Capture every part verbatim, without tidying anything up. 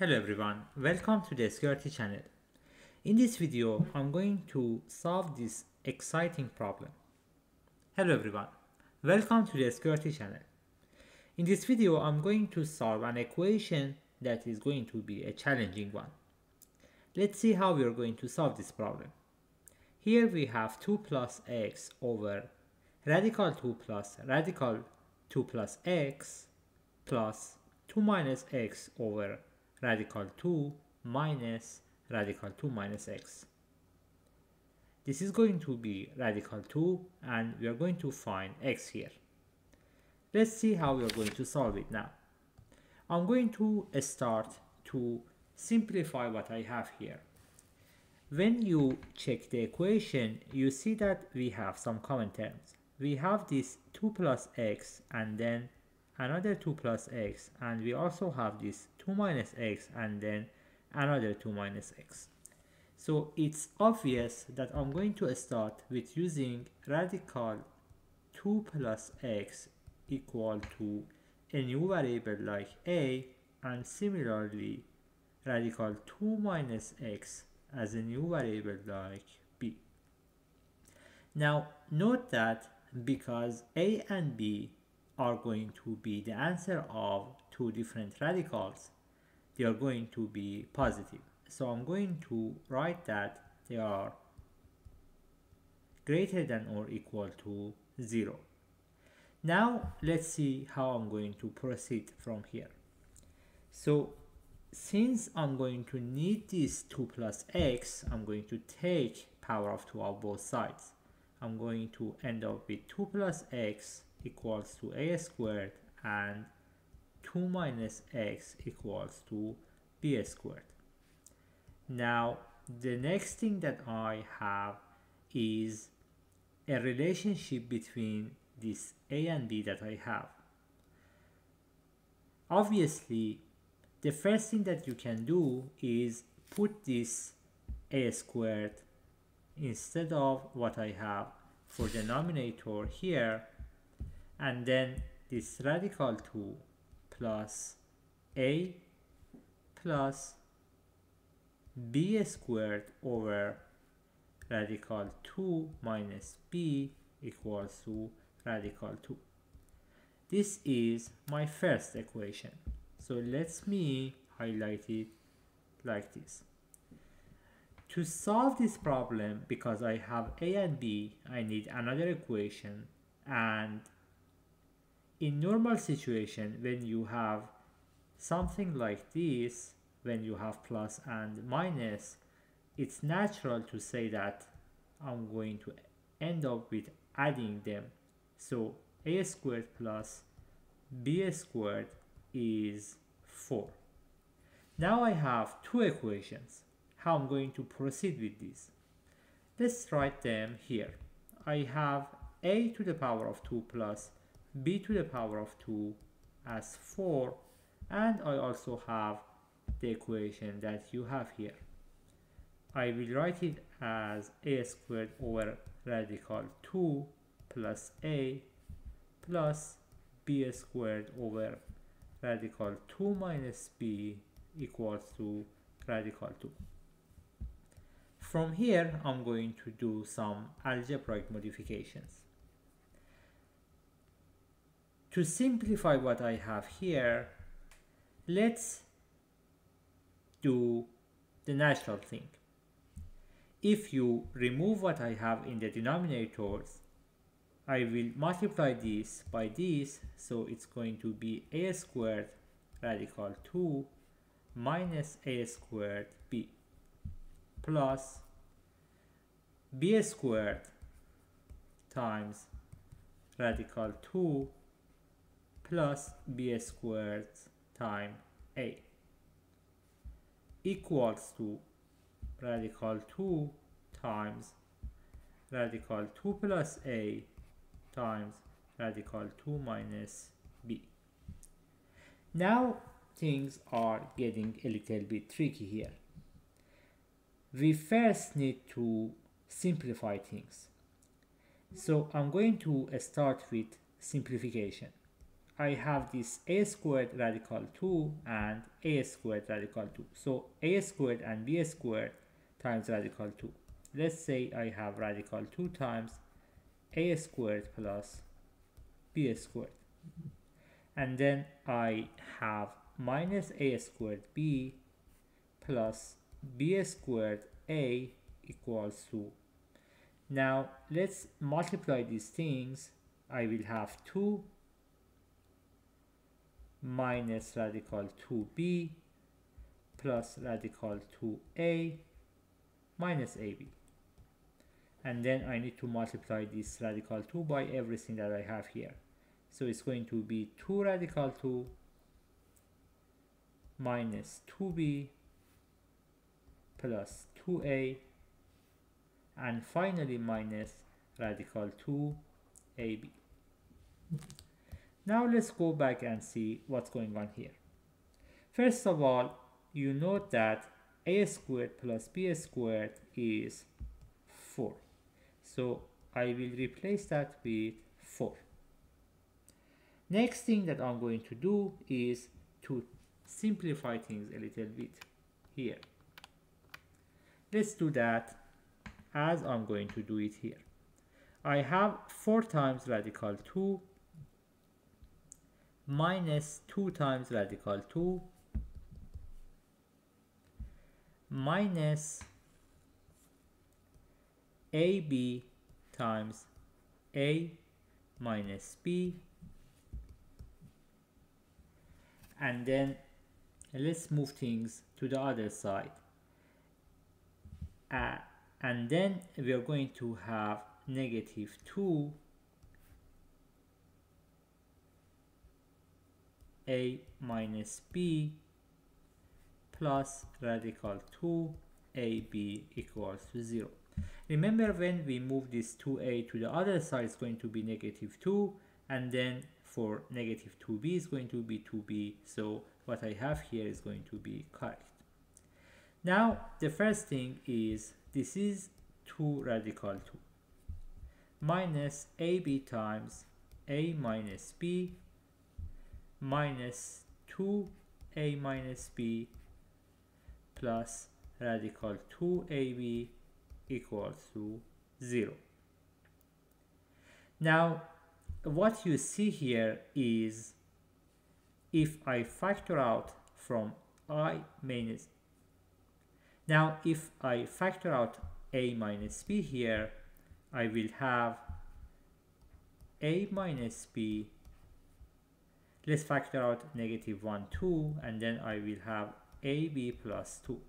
Hello everyone, welcome to the security channel. In this video, I'm going to solve this exciting problem. Hello everyone, welcome to the security channel. In this video, I'm going to solve an equation that is going to be a challenging one. Let's see how we are going to solve this problem. Here we have two plus x over radical two plus radical two plus x plus two minus x over radical two minus radical two minus x. This is going to be radical two and we are going to find x here. Let's see how we are going to solve it now. I'm going to start to simplify what I have here. When you check the equation, you see that we have some common terms. We have this two plus x and then another two plus x, and we also have this two minus x and then another two minus x. So it's obvious that I'm going to start with using radical two plus x equal to a new variable like a, and similarly radical two minus x as a new variable like b. Now note that because a and b are going to be the answer of two different radicals, they are going to be positive. So I'm going to write that they are greater than or equal to zero. Now let's see how I'm going to proceed from here. So since I'm going to need this two plus x, I'm going to take power of two of both sides. I'm going to end up with two plus x equals to a squared and two minus x equals to b squared. Now the next thing that I have is a relationship between this a and b that I have. Obviously the first thing that you can do is put this a squared instead of what I have for denominator here, and then this radical two plus a plus b squared over radical two minus b equals to radical two. This is my first equation. So let me highlight it like this. To solve this problem, because I have a and b, I need another equation. And in normal situation, when you have something like this, when you have plus and minus, it's natural to say that I'm going to end up with adding them. So a squared plus b squared is four. Now I have two equations. How I'm going to proceed with this? Let's write them here. I have a to the power of two plus b to the power of two as four, and I also have the equation that you have here. I will write it as a squared over radical two plus a plus b squared over radical two minus b equals to radical two. From here I'm going to do some algebraic modifications. To simplify what I have here, let's do the natural thing. If you remove what I have in the denominators, I will multiply this by this, so it's going to be a squared radical two minus a squared b plus b squared times radical two plus b squared times a equals to radical two times radical two plus a times radical two minus b. Now things are getting a little bit tricky here. We first need to simplify things. So I'm going to start with simplification. I have this a squared radical two and a squared radical two. So a squared and b squared times radical two. Let's say I have radical two times a squared plus b squared. And then I have minus a squared b plus b squared a equals two. Now let's multiply these things. I will have two minus radical two b plus radical two a minus ab. And then I need to multiply this radical two by everything that I have here. So it's going to be two radical two minus two b plus two a, and finally minus radical two a b. Now let's go back and see what's going on here. First of all, you note that a squared plus b squared is four. So I will replace that with four. Next thing that I'm going to do is to simplify things a little bit here. Let's do that as I'm going to do it here. I have four times radical two minus two times radical two minus ab times a minus b, and then let's move things to the other side. Uh, and then we are going to have negative two a minus b plus radical two ab equals to zero. Remember, when we move this two a to the other side, it's going to be negative two, and then for negative two b is going to be two b, so what I have here is going to be correct. Now the first thing is, this is two radical two minus ab times a minus b minus two a minus b plus radical two a b equals to zero. Now what you see here is, if I factor out from I minus, now if I factor out a minus b here, I will have a minus b, let's factor out negative one, two, and then I will have ab plus two.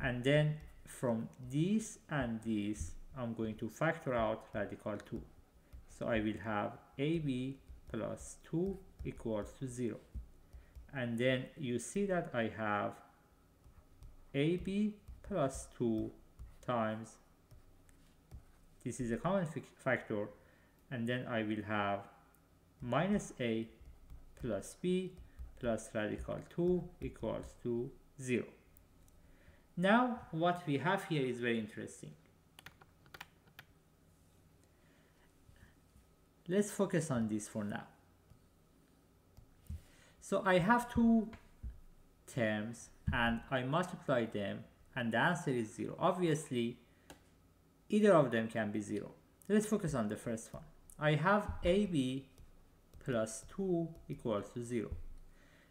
And then from this and this, I'm going to factor out radical two. So I will have ab plus two equals to zero. And then you see that I have ab plus two times, this is a common factor, and then I will have minus a plus b plus radical two equals to zero. Now what we have here is very interesting. Let's focus on this for now. So I have two terms and I multiply them, and the answer is zero. Obviously either of them can be zero. Let's focus on the first one. I have ab plus two equals to zero,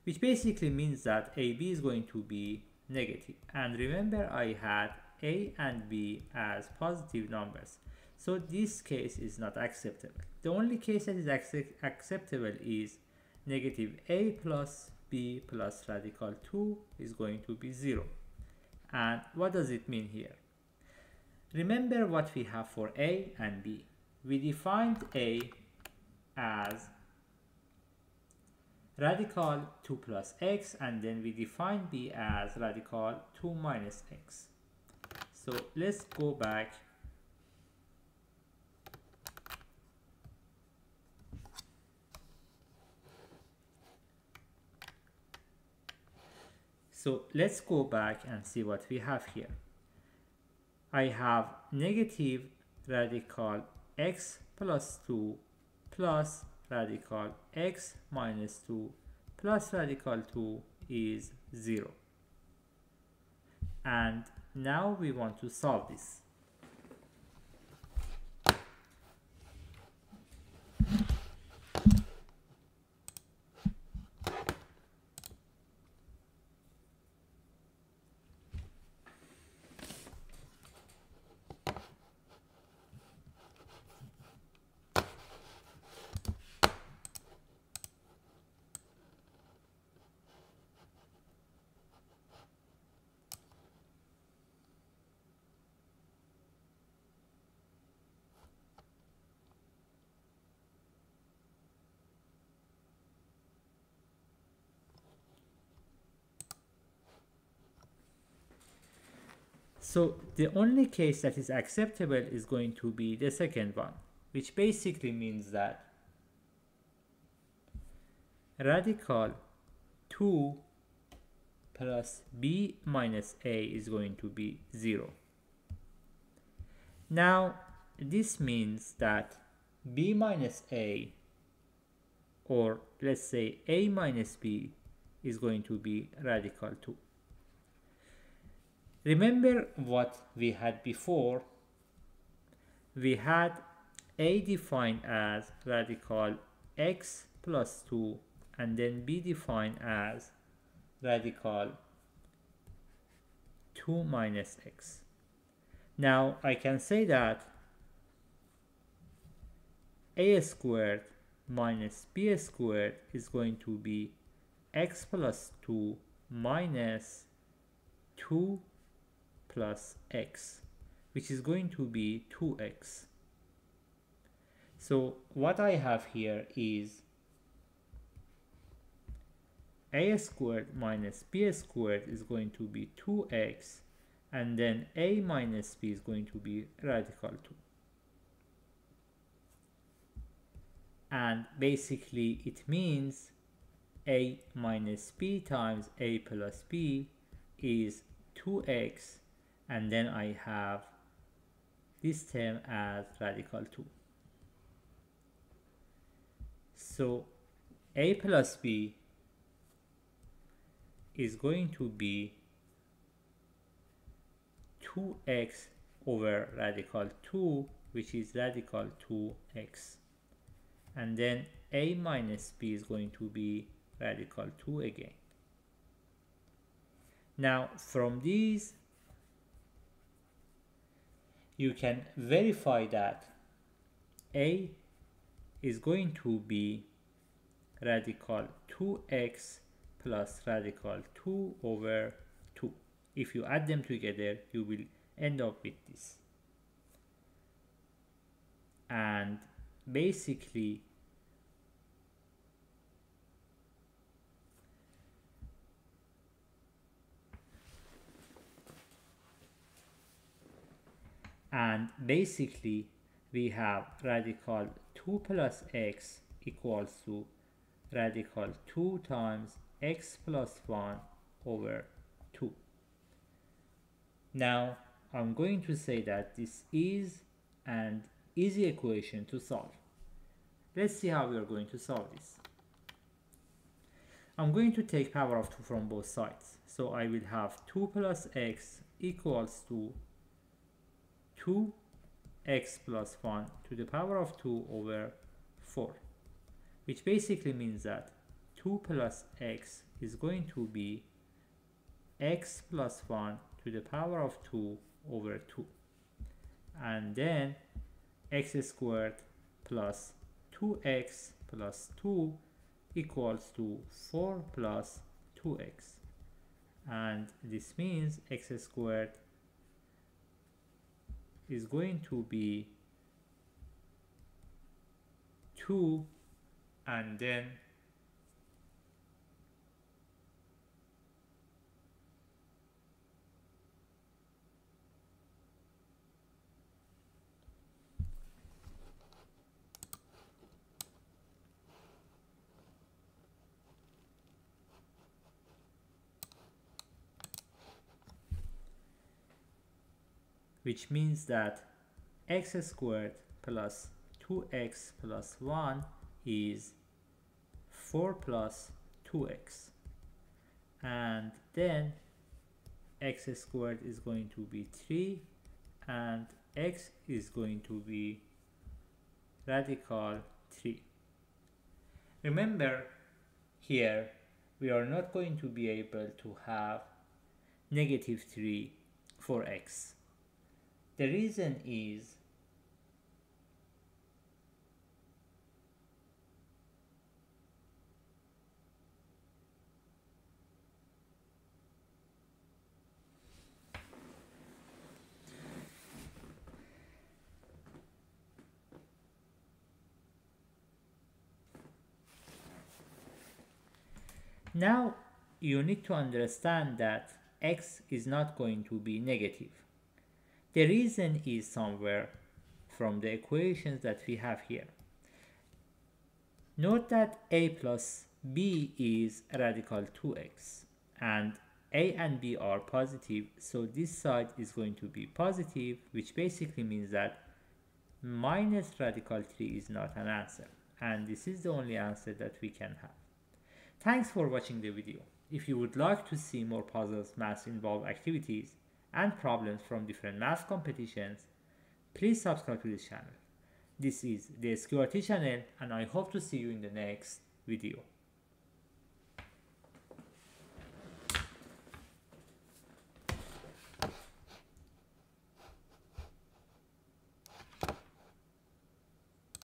which basically means that ab is going to be negative. And remember, I had a and b as positive numbers, so this case is not acceptable. The only case that is accept acceptable is negative a plus b plus radical two is going to be zero. And what does it mean here? Remember what we have for a and b. We defined a as radical two plus x, and then we define b as radical two minus x. So let's go back So let's go back and see what we have here. I have negative radical x plus two plus radical x minus two plus radical two is zero. And now we want to solve this. So the only case that is acceptable is going to be the second one, which basically means that radical two plus b minus a is going to be zero. Now this means that b minus a, or let's say a minus b, is going to be radical two. Remember what we had before? We had a defined as radical x plus two and then b defined as radical two minus x. Now I can say that a squared minus b squared is going to be x plus two minus two plus x, which is going to be two x. So what I have here is a squared minus b squared is going to be two x, and then a minus b is going to be radical two. And basically it means a minus b times a plus b is two x, and then I have this term as radical two. So a plus b is going to be two x over radical two, which is radical two x. And then a minus b is going to be radical two again. Now from these, you can verify that a is going to be radical two x plus radical two over two. If you add them together, you will end up with this. And basically, And basically, we have radical two plus x equals to radical two times x plus one over two. Now, I'm going to say that this is an easy equation to solve. Let's see how we are going to solve this. I'm going to take power of two from both sides. So I will have two plus x equals to two x plus one to the power of two over four, which basically means that two plus x is going to be x plus one to the power of two over two, and then x squared plus two x plus two equals to four plus two x, and this means x squared is going to be two and then which means that x squared plus two x plus one is four plus two x, and then x squared is going to be three, and x is going to be radical three. Remember, here we are not going to be able to have negative three for x. The reason is now you need to understand that x is not going to be negative. The reason is somewhere from the equations that we have here. Note that a plus b is radical two x, and a and b are positive, so this side is going to be positive, which basically means that minus radical three is not an answer, and this is the only answer that we can have. Thanks for watching the video. If you would like to see more puzzles, math involved activities, and problems from different math competitions, please subscribe to this channel. This is the S Q R T channel, and I hope to see you in the next video.